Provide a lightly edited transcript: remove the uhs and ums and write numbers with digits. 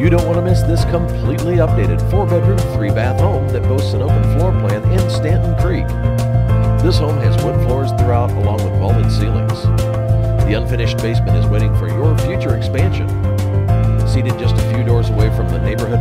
You don't want to miss this completely updated 4-bedroom, 3-bath home that boasts an open floor plan in Stanton Creek. This home has wood floors throughout along with vaulted ceilings. The unfinished basement is waiting for your future expansion. Seated just a few doors away from the neighborhood